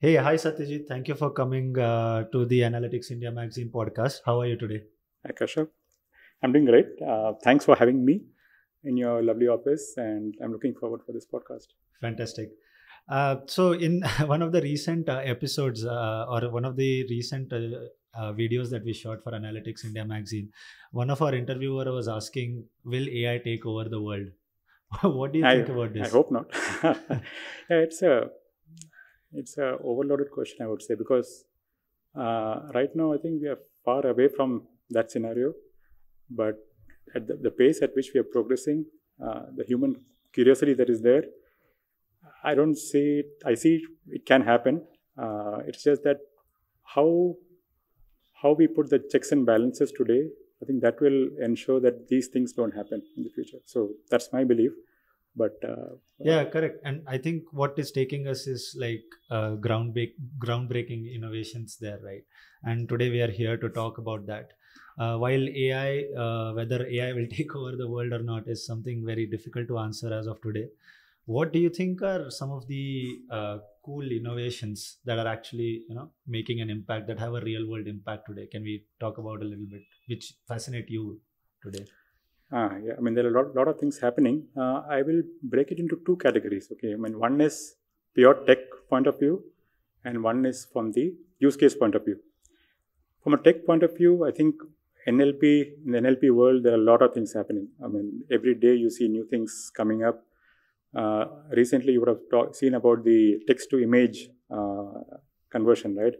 Hey, hi Satyajit. Thank you for coming to the Analytics India Magazine podcast. How are you today? Akesha, I'm doing great. Thanks for having me in your lovely office, and I'm looking forward for this podcast. Fantastic. So in one of the recent episodes or one of the recent videos that we shot for Analytics India Magazine, one of our interviewer was asking, will AI take over the world? What do you think about this? I hope not. It's a overloaded question, I would say, because right now I think we are far away from that scenario. But at the pace at which we are progressing, the human curiosity that is there, I don't see it. I see it can happen. It's just that how we put the checks and balances today, I think that will ensure that these things don't happen in the future. So that's my belief. But yeah, correct. And I think what is taking us is like groundbreaking innovations there, right? And today we are here to talk about that. While AI, whether AI will take over the world or not is something very difficult to answer as of today. What do you think are some of the cool innovations that are actually, making an impact, that have a real world impact today? Can we talk about a little bit, which fascinate you today? Yeah, I mean, there are a lot of things happening. I will break it into two categories. Okay, I mean, one is pure tech point of view, and one is from the use case point of view. From a tech point of view, I think in the NLP world, there are a lot of things happening. I mean, every day you see new things coming up. Recently, you would have seen about the text-to-image conversion, right?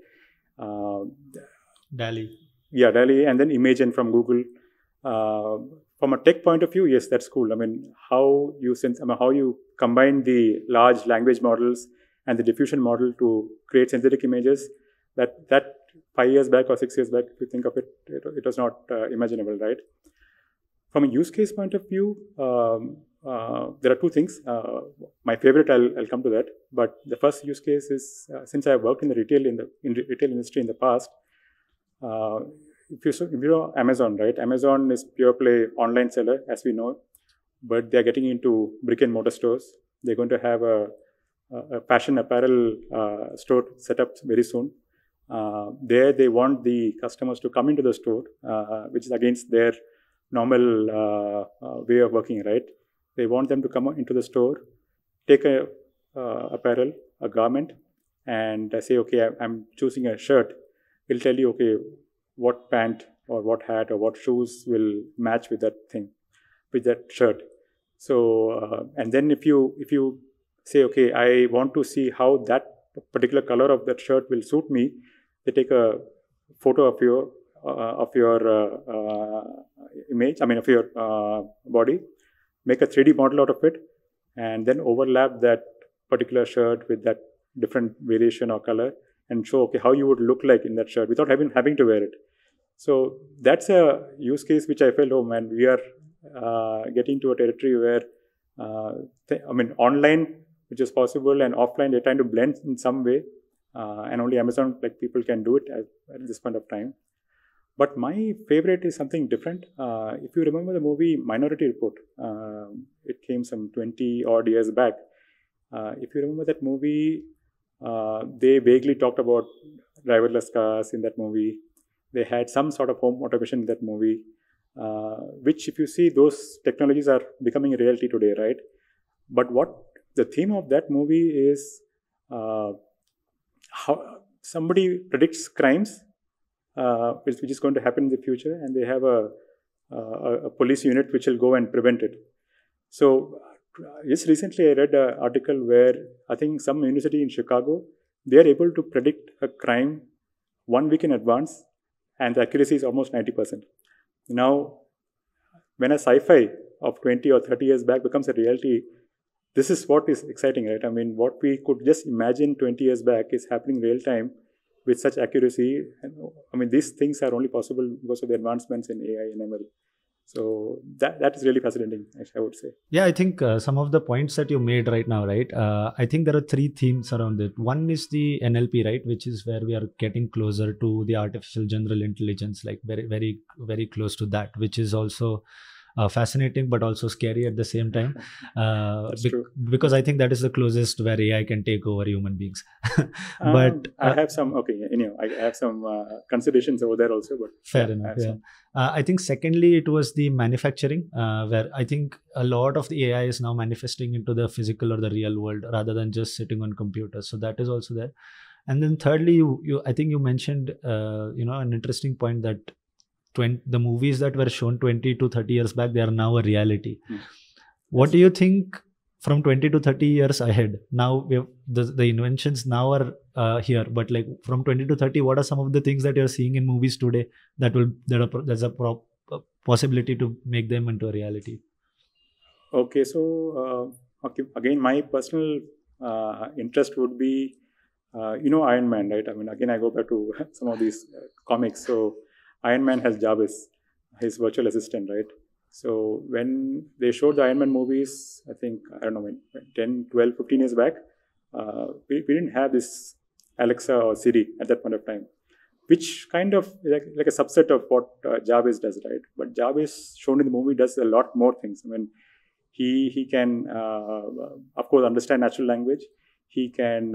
DALI. Yeah, DALI, and then ImageN from Google. From a tech point of view, yes, that's cool. I mean, how you combine the large language models and the diffusion model to create synthetic images, that 5 years back or 6 years back, if you think of it, it was not imaginable, right? From a use case point of view, there are two things. My favorite, I'll come to that. But the first use case is, since I have worked in the retail industry in the past, if you know Amazon, right? Amazon is pure play online seller, as we know, but they're getting into brick and mortar stores. They're going to have a fashion apparel store set up very soon. There, they want the customers to come into the store, which is against their normal way of working, right? They want them to come into the store, take a garment, and say, okay, I'm choosing a shirt. It'll tell you, okay, what pant or what hat or what shoes will match with that thing, with that shirt. So, and then if you say, okay, I want to see how that particular color of that shirt will suit me, they take a photo of your body, make a 3D model out of it, and then overlap that particular shirt with that different variation or color, and show, okay, how you would look like in that shirt without having to wear it. So that's a use case which I felt, oh man, we are getting to a territory where, online, which is possible, and offline, they're trying to blend in some way. And only Amazon, like, people can do it at this point of time. But my favorite is something different. If you remember the movie Minority Report, it came some 20 odd years back. If you remember that movie, they vaguely talked about driverless cars in that movie. They had some sort of home automation in that movie, which, if you see, those technologies are becoming a reality today, right? But what the theme of that movie is, how somebody predicts crimes, which is going to happen in the future, and they have a police unit which will go and prevent it. So just recently I read an article where I think some university in Chicago, they are able to predict a crime 1 week in advance, and the accuracy is almost 90%. Now, when a sci-fi of 20 or 30 years back becomes a reality, this is what is exciting, right? I mean, what we could just imagine 20 years back is happening real time with such accuracy. I mean, these things are only possible because of the advancements in AI and ML. So that is really fascinating, I would say. Yeah, I think some of the points that you made right now, right? I think there are three themes around it. One is the NLP, right? Which is where we are getting closer to the artificial general intelligence, like very, very, very close to that, which is also fascinating but also scary at the same time, because I think that is the closest where AI can take over human beings. But I have some considerations over there also. But fair enough. Yeah. I think secondly, it was the manufacturing, where I think a lot of the AI is now manifesting into the physical or the real world rather than just sitting on computers. So that is also there. And then thirdly, I think you mentioned, an interesting point that the movies that were shown 20 to 30 years back, they are now a reality. Mm. What do you think from 20 to 30 years ahead? Now we have the inventions now are here, but like from 20 to 30, what are some of the things that you're seeing in movies today that there's a possibility to make them into a reality? Okay, so again, my personal interest would be, Iron Man, right? I mean, again, I go back to some of these comics. So Iron Man has Jarvis, his virtual assistant, right? So when they showed the Iron Man movies, I think, I don't know, when 10, 12, 15 years back, we didn't have this Alexa or Siri at that point of time, which kind of like a subset of what Jarvis does, right? But Jarvis shown in the movie does a lot more things. I mean, he can, of course, understand natural language. He can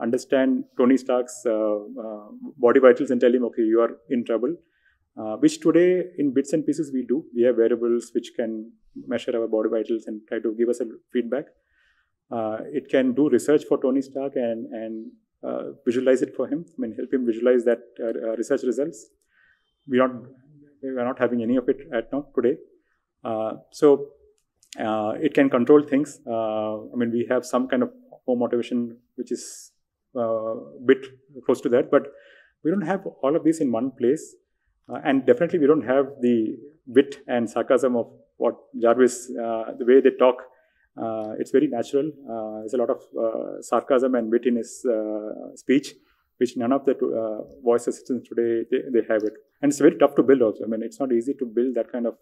understand Tony Stark's body vitals and tell him, okay, you are in trouble. Which today, in bits and pieces, we do. We have variables which can measure our body vitals and try to give us a feedback. It can do research for Tony Stark and visualize it for him. I mean, help him visualize that research results. We are not having any of it today. So it can control things. I mean, we have some kind of home automation which is a bit close to that, but we don't have all of this in one place. And definitely, we don't have the wit and sarcasm of what Jarvis, the way they talk, it's very natural. There's a lot of sarcasm and wit in his speech, which none of the voice assistants today, they have it. And it's very tough to build also. I mean, it's not easy to build that kind of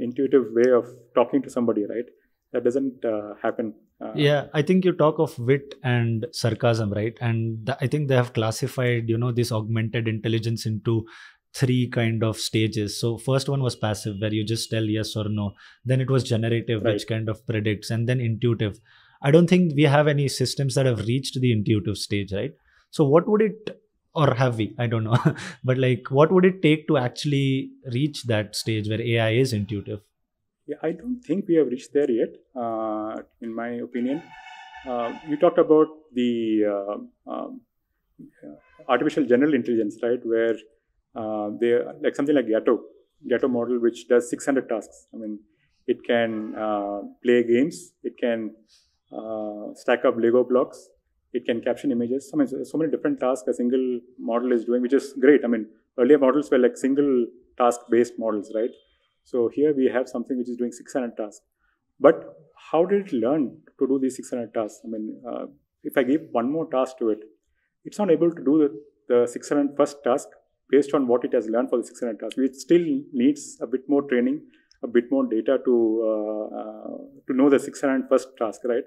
intuitive way of talking to somebody, right? That doesn't happen. Yeah, I think you talk of wit and sarcasm, right? And I think they have classified, this augmented intelligence into three kind of stages. So first one was passive, where you just tell yes or no. Then it was generative, right, which kind of predicts, and then intuitive. I don't think we have any systems that have reached the intuitive stage, right? So what would it, or have we? I don't know. But like, what would it take to actually reach that stage where AI is intuitive? Yeah, I don't think we have reached there yet, in my opinion. You talked about the artificial general intelligence, right? Where like something like Gato model, which does 600 tasks. I mean, it can play games, it can stack up Lego blocks, it can caption images. I mean, so many different tasks a single model is doing, which is great. I mean, earlier models were like single task-based models, right? So here we have something which is doing 600 tasks. But how did it learn to do these 600 tasks? I mean, if I give one more task to it, it's not able to do the 601st task, based on what it has learned for the 600 tasks. It still needs a bit more training, a bit more data to know the 601st task, right?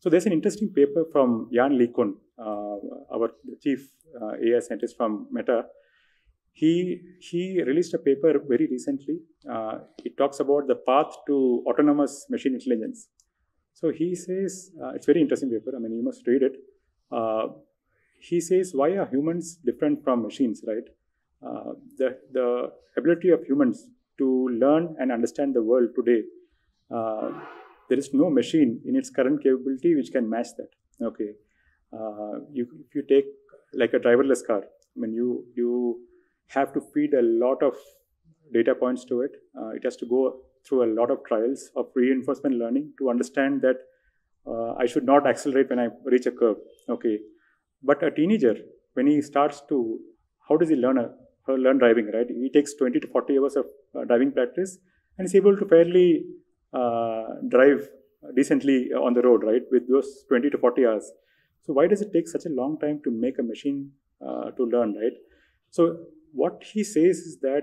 So there's an interesting paper from Jan LeCun, our chief AI scientist from Meta. He released a paper very recently. It talks about the path to autonomous machine intelligence. So he says, it's very interesting paper. I mean, you must read it. He says, why are humans different from machines, right? The ability of humans to learn and understand the world today, there is no machine in its current capability which can match that. Okay, if you take like a driverless car, I mean, you have to feed a lot of data points to it. It has to go through a lot of trials of reinforcement learning to understand that I should not accelerate when I reach a curve. Okay. But a teenager, when he starts to, how does he learn driving, right? He takes 20 to 40 hours of driving practice and is able to fairly drive decently on the road, right? With those 20 to 40 hours. So why does it take such a long time to make a machine to learn, right? So what he says is that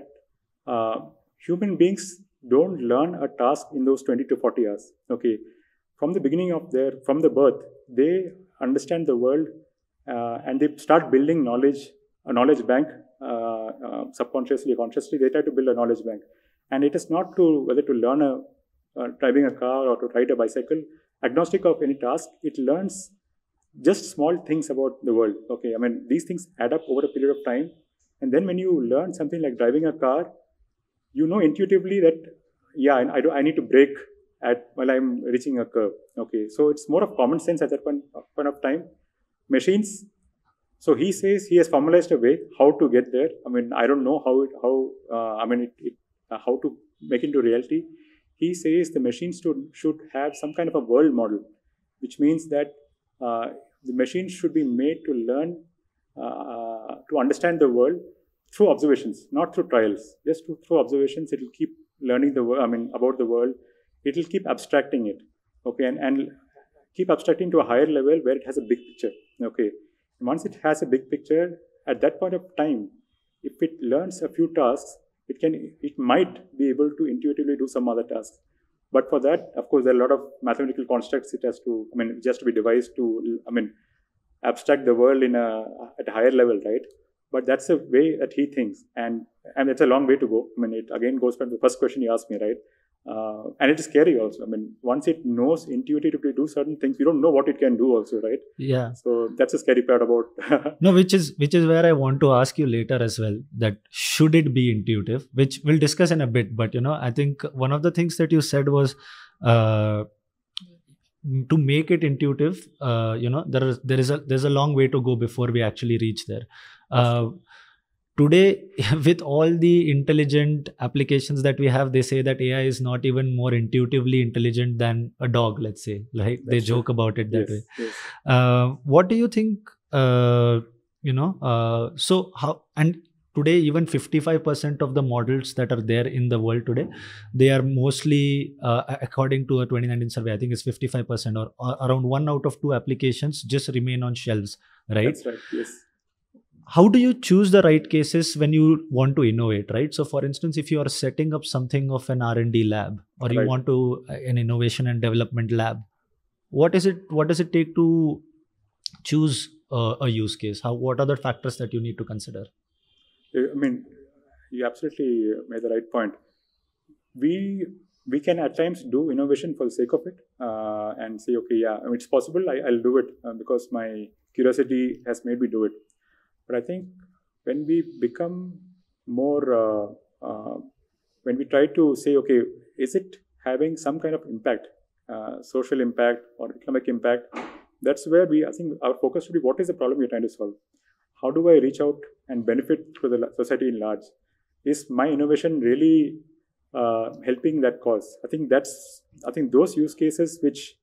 human beings don't learn a task in those 20 to 40 hours, okay? From the beginning of from the birth, they understand the world, and they start building knowledge, a knowledge bank, subconsciously, consciously, they try to build a knowledge bank. And it is not to whether to learn driving a car or to ride a bicycle, agnostic of any task, it learns just small things about the world. Okay, I mean, these things add up over a period of time. And then when you learn something like driving a car, you know intuitively that, yeah, I need to brake while I'm reaching a curve. Okay, so it's more of common sense at that point of time. Machines, so he says he has formalized a way how to get there. I mean, I don't know how to make it into reality. He says the machines should have some kind of a world model, which means that the machines should be made to learn, to understand the world through observations, not through trials. Just through observations, it will keep learning the world. I mean, about the world, it will keep abstracting it. Okay, and keep abstracting to a higher level where it has a big picture. Okay, and once it has a big picture, at that point of time, if it learns a few tasks, it might be able to intuitively do some other tasks. But for that, of course, there are a lot of mathematical constructs it has to, I mean, it has to be devised to, I mean, abstract the world at a higher level, right? But that's a way that he thinks. And it's a long way to go. I mean, it again goes back to the first question you asked me, right? And it is scary also. I mean, once it knows intuitively to do certain things, you don't know what it can do also, right? Yeah. So that's a scary part about... No, which is where I want to ask you later as well, that should it be intuitive, which we'll discuss in a bit. But, you know, I think one of the things that you said was to make it intuitive, you know, there's a long way to go before we actually reach there. Today, with all the intelligent applications that we have, they say that AI is not even more intuitively intelligent than a dog, let's say. Like, they joke about it that way. Yes. What do you think, you know, so how, and today, even 55% of the models that are there in the world today, they are mostly, according to a 2019 survey, I think it's 55% or around 1 out of 2 applications just remain on shelves, right? That's right, yes. How do you choose the right cases when you want to innovate, right? So for instance, if you are setting up something of an R&D lab or you want to an innovation and development lab, what does it take to choose a use case? What are the factors that you need to consider? I mean, you absolutely made the right point. We can at times do innovation for the sake of it and say, okay, yeah, it's possible, I'll do it because my curiosity has made me do it. But I think when we become more, when we try to say, okay, is it having some kind of impact, social impact or economic impact? That's where I think our focus should be, what is the problem you're trying to solve? How do I reach out and benefit to the society in large? Is my innovation really helping that cause? I think those use cases which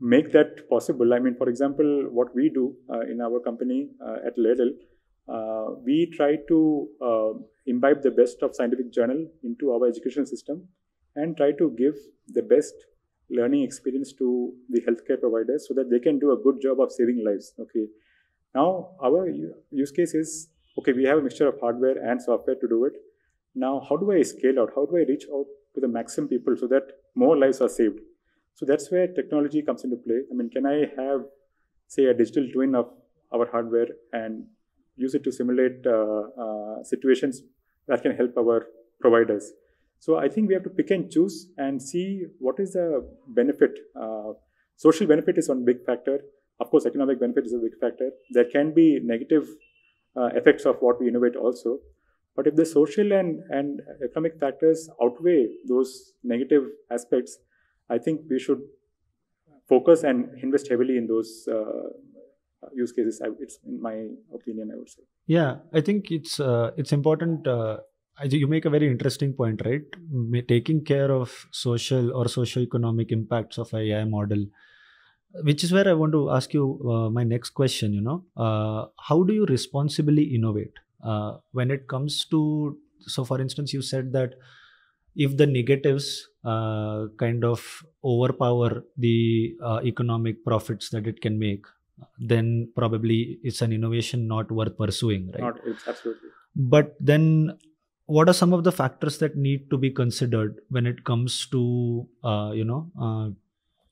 make that possible. I mean, for example, what we do in our company at Laerdal, we try to imbibe the best of scientific journal into our education system and try to give the best learning experience to the healthcare providers so that they can do a good job of saving lives. Okay. Now, our use case is, okay, we have a mixture of hardware and software to do it. Now, how do I scale out? How do I reach out to the maximum people so that more lives are saved? So that's where technology comes into play. I mean, can I have, say, a digital twin of our hardware and use it to simulate situations that can help our providers? So I think we have to pick and choose and see what is the benefit. Social benefit is one big factor. Of course, economic benefit is a big factor. There can be negative effects of what we innovate also. But if the social and economic factors outweigh those negative aspects, I think we should focus and invest heavily in those use cases. It's in my opinion, I would say. Yeah, I think it's important. You make a very interesting point, right? Taking care of social or socioeconomic impacts of AI model, which is where I want to ask you my next question, you know, how do you responsibly innovate when it comes to, so for instance, you said that if the negatives kind of overpower the economic profits that it can make, then probably it's an innovation not worth pursuing, right? Absolutely. But then what are some of the factors that need to be considered when it comes to, you know,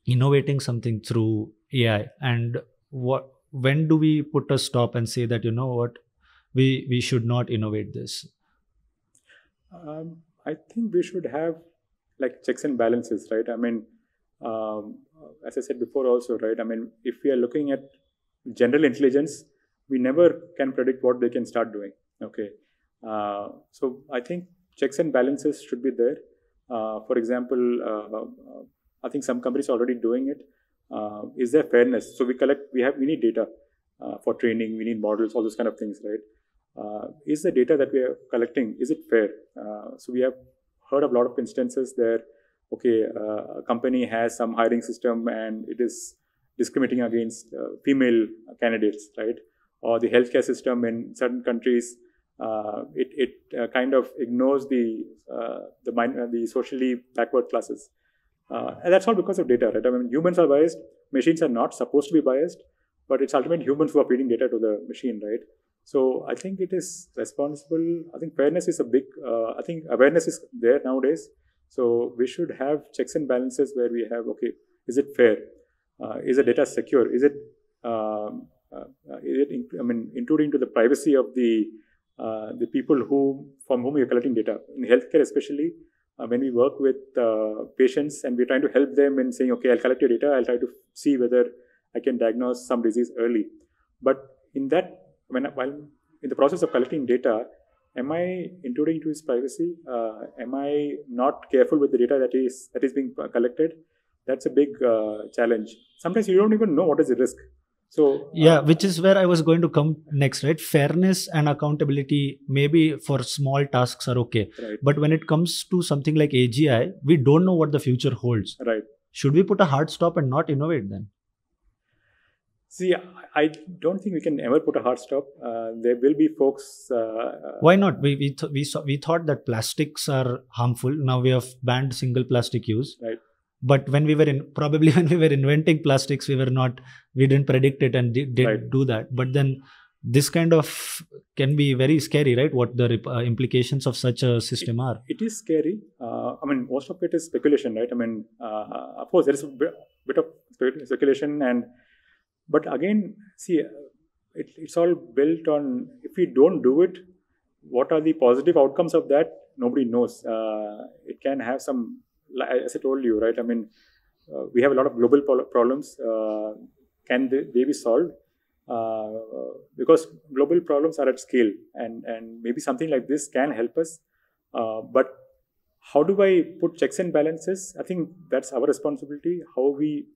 innovating something through AI? And when do we put a stop and say that, you know what, we should not innovate this? I think we should have like checks and balances, right? I mean, as I said before also, right? I mean, if we are looking at general intelligence, we never can predict what they can start doing, okay? So I think checks and balances should be there. For example, I think some companies are already doing it. Is there fairness? So we collect, we need data for training, we need models, all those kind of things, right? Is the data that we are collecting, is it fair? So we have heard of a lot of instances there, okay, a company has some hiring system and it is discriminating against female candidates, right? Or the healthcare system in certain countries, it kind of ignores the socially backward classes. And that's all because of data, right? I mean, humans are biased, machines are not supposed to be biased, but it's ultimately humans who are feeding data to the machine, right? So I think it is responsible. I think fairness is a big, I think awareness is there nowadays. So we should have checks and balances where we have, okay, is it fair? Is the data secure? Is it I mean, intruding into the privacy of the people from whom you're collecting data? In healthcare especially, when we work with patients and we're trying to help them in saying, okay, I'll collect your data, I'll try to see whether I can diagnose some disease early. But in that, while in the process of collecting data, am I intruding into his privacy? Am I not careful with the data that is being collected? That's a big challenge. Sometimes you don't even know what is the risk. So yeah, which is where I was going to come next, right? Fairness and accountability maybe for small tasks are okay. Right. But when it comes to something like AGI, we don't know what the future holds. Right. Should we put a hard stop and not innovate then? See, I don't think we can ever put a hard stop. There will be folks... Why not? We thought that plastics are harmful. Now we have banned single plastic use. Right. But when we were inventing plastics, we didn't predict it and didn't do that. But then this kind of can be very scary, right? What the implications of such a system are. It is scary. I mean, most of it is speculation, right? I mean, of course, there is a bit of speculation and... But again, see, it's all built on, if we don't do it, what are the positive outcomes of that? Nobody knows. It can have some, as I told you, right? I mean, we have a lot of global problems. Can they be solved? Because global problems are at scale, and maybe something like this can help us. But how do I put checks and balances? I think that's our responsibility, how we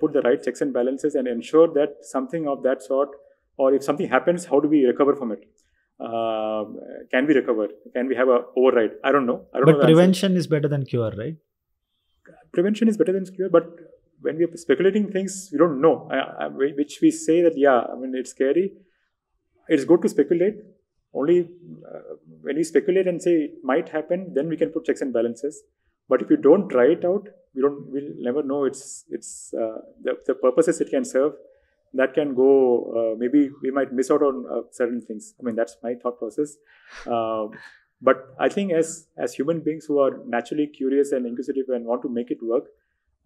put the right checks and balances and ensure that something of that sort, or if something happens, how do we recover from it? Can we recover? Can we have an override? I don't know. But prevention is better than cure, right? Prevention is better than cure, but when we are speculating things, we don't know, which we say that, yeah, I mean, it's scary. It's good to speculate. Only when we speculate and say it might happen, then we can put checks and balances. But if you don't try it out, we'll never know the purposes it can serve. That can go, maybe we might miss out on certain things. I mean, that's my thought process. But I think as human beings who are naturally curious and inquisitive and want to make it work,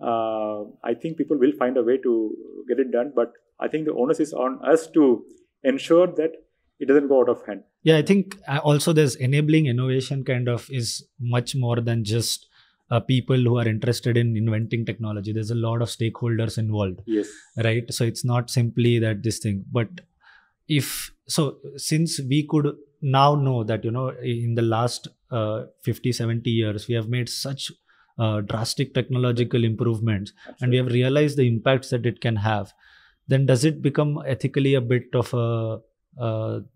I think people will find a way to get it done. But I think the onus is on us to ensure that it doesn't go out of hand. Yeah, I think also there's enabling innovation kind of is much more than just people who are interested in inventing technology. There's a lot of stakeholders involved, yes, right? So it's not simply that this thing, but since we could now know that, in the last 50, 70 years, we have made such drastic technological improvements. Absolutely. And we have realized the impacts that it can have, then does it become ethically a bit of a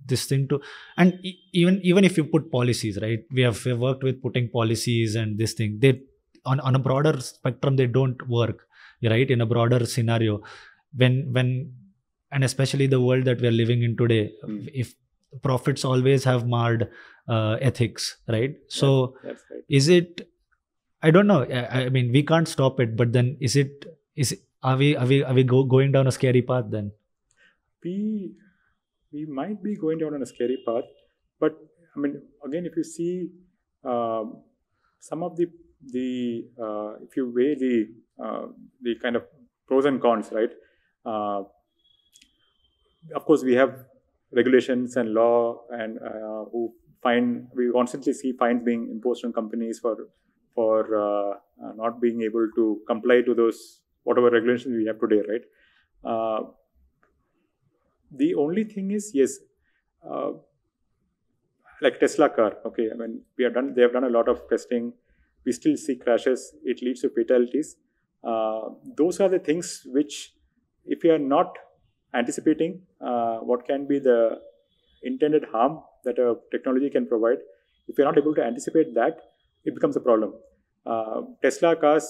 this thing to, and even if you put policies, right? We have worked with putting policies and this thing, they on a broader spectrum, they don't work, right? In a broader scenario, when and especially the world that we are living in today, if profits always have marred ethics, right? So that's right. Is it, I don't know, I mean, we can't stop it, but then are we going down a scary path then? We might be going down on a scary path, but I mean, again, if you see some of if you weigh the kind of pros and cons, right? Of course, we have regulations and law and who fine, we constantly see fines being imposed on companies for not being able to comply to those whatever regulations we have today, right? The only thing is, yes, like Tesla car, okay, I mean, they have done a lot of testing. We still see crashes. It leads to fatalities. Those are the things which, if you are not anticipating what can be the intended harm that a technology can provide, if you're not able to anticipate that, it becomes a problem. Tesla cars,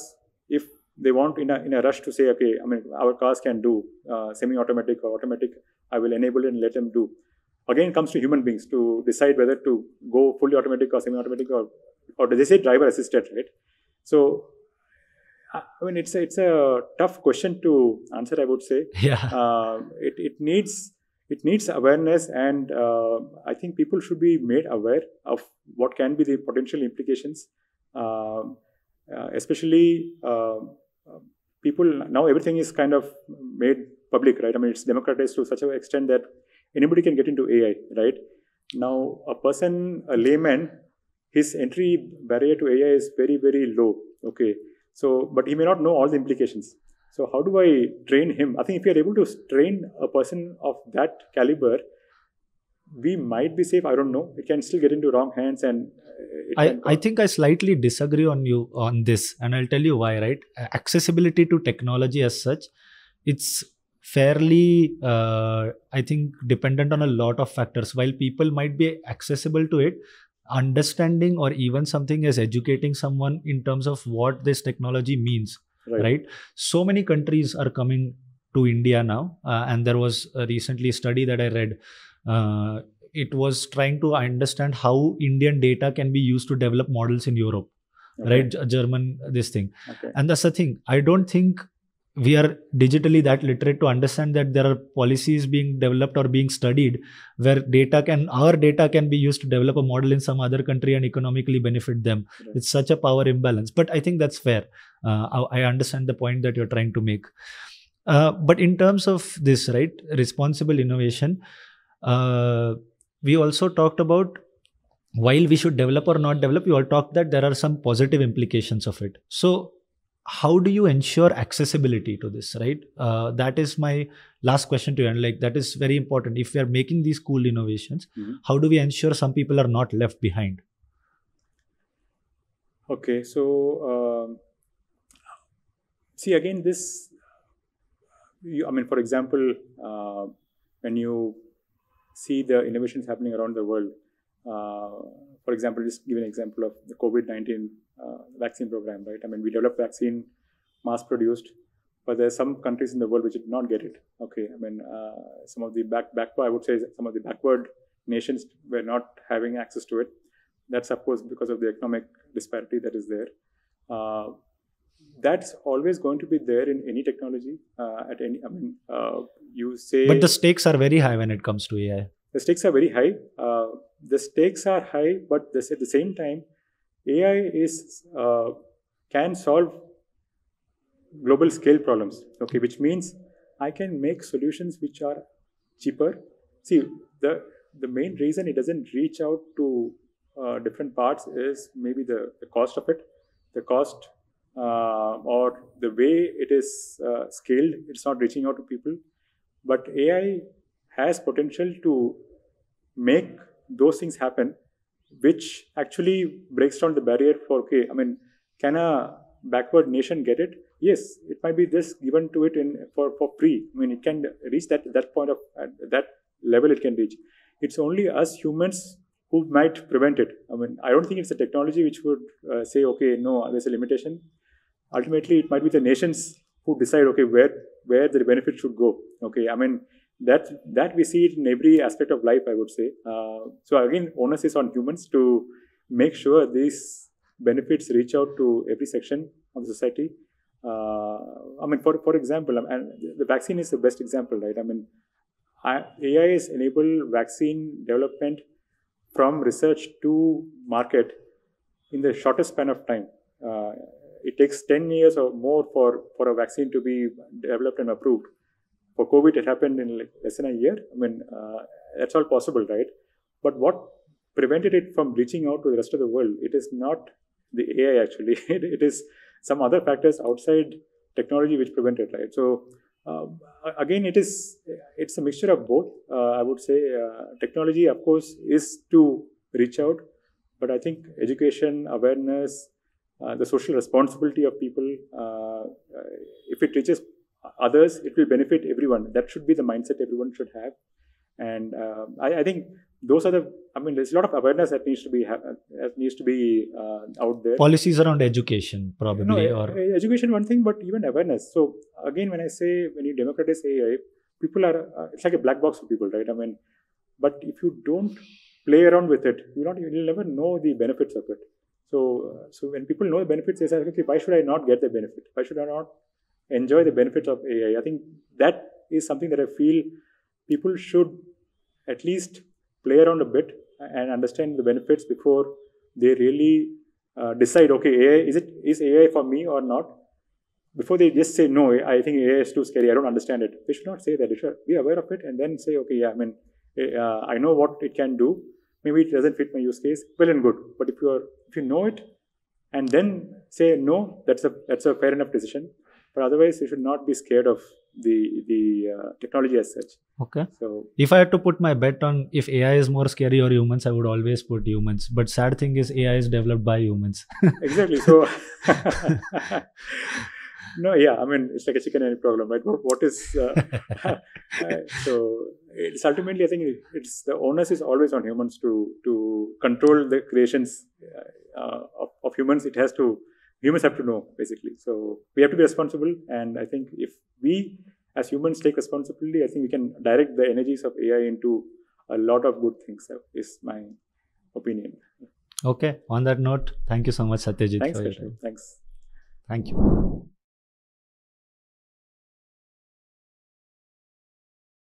if they want in a rush to say, okay, I mean, our cars can do semi-automatic or automatic, I will enable it and let them do. Again, it comes to human beings to decide whether to go fully automatic or semi-automatic or do they say driver-assisted, right? So, I mean, it's a tough question to answer, I would say. Yeah. It needs awareness, and I think people should be made aware of what can be the potential implications, especially people now. Everything is kind of made public, right? I mean, it's democratized to such an extent that anybody can get into AI, right? Now, a layman, his entry barrier to AI is very, very low. Okay. So, but he may not know all the implications. So how do I train him? I think if you're able to train a person of that caliber, we might be safe. I don't know. It can still get into wrong hands. And I think I slightly disagree on you on this. And I'll tell you why, right? Accessibility to technology as such, it's fairly, I think, dependent on a lot of factors. While people might be accessible to it, understanding or even something as educating someone in terms of what this technology means, right? So many countries are coming to India now, and there was a recently study that I read. It was trying to understand how Indian data can be used to develop models in Europe, okay. Right? German, this thing. Okay. And that's the thing. I don't think we are digitally that literate to understand that there are policies being developed or being studied where our data can be used to develop a model in some other country and economically benefit them. Right. It's such a power imbalance. But I think that's fair. I understand the point that you're trying to make. But in terms of this, right, responsible innovation, we also talked about while we should develop or not develop, we all talked that there are some positive implications of it. So, how do you ensure accessibility to this, right? That is my last question to you. And like, that is very important. If we are making these cool innovations, how do we ensure some people are not left behind? Okay. So, see, again, for example, when you see the innovations happening around the world, for example, just give an example of the COVID-19 vaccine program, right? I mean, we developed vaccine, mass-produced, but there are some countries in the world which did not get it. Okay, I mean, some of the backward nations were not having access to it. That's of course because of the economic disparity that is there. That's always going to be there in any technology. You say, but the stakes are very high when it comes to AI. The stakes are very high. But at the same time, AI can solve global scale problems, okay, which means I can make solutions which are cheaper. See, the main reason it doesn't reach out to different parts is maybe the cost of it, or the way it is scaled, it's not reaching out to people. But AI has potential to make those things happen, which actually breaks down the barrier for, okay, I mean, can a backward nation get it? Yes, it might be just given to it for free. I mean, it can reach that point at that level it can reach. It's only us humans who might prevent it. I mean, I don't think it's a technology which would say, okay, no, there's a limitation. Ultimately, it might be the nations who decide, okay, where the benefit should go. Okay, I mean, that we see it in every aspect of life, I would say. So again, onus is on humans to make sure these benefits reach out to every section of society. I mean, for example, and the vaccine is the best example, right? I mean, AI is enable vaccine development from research to market in the shortest span of time. It takes 10 years or more for a vaccine to be developed and approved. For COVID, it happened in less than a year. I mean, that's all possible, right? But what prevented it from reaching out to the rest of the world. It is not the AI actually, it is some other factors outside technology which prevent it, right? So again, it's a mixture of both. I would say technology, of course, is to reach out, but I think education, awareness, the social responsibility of people, if it reaches others, it will benefit everyone. That should be the mindset everyone should have. And I think those are the, I mean, there's a lot of awareness that needs to be out there. Policies around education, probably. No, or education one thing, but even awareness. So again, when I say, when you democratize AI, people are, it's like a black box for people, right? I mean, but if you don't play around with it, you'll never know the benefits of it. So when people know the benefits, they say, okay, why should I not get the benefit? Why should I not enjoy the benefits of AI? I think that is something that I feel people should at least play around a bit and understand the benefits before they really decide, okay, AI, is AI for me or not? Before they just say, no, I think AI is too scary, I don't understand it. They should not say that. They should be aware of it and then say, okay, yeah, I mean, I know what it can do. Maybe it doesn't fit my use case. Well and good. But if you know it and then say, no, that's a fair enough decision. But otherwise, you should not be scared of the technology as such. Okay. So if I had to put my bet on if AI is more scary or humans, I would always put humans. But sad thing is AI is developed by humans. Exactly. So no, yeah. I mean, it's like a chicken and egg problem, right? What is so? It's ultimately, I think it's the onus is always on humans to control the creations of humans. Humans have to know, basically. So we have to be responsible. And I think if we, as humans, take responsibility, I think we can direct the energies of AI into a lot of good things, is my opinion. Okay. On that note, thank you so much, Satyajit. Thanks, for your time. Thanks. Thank you.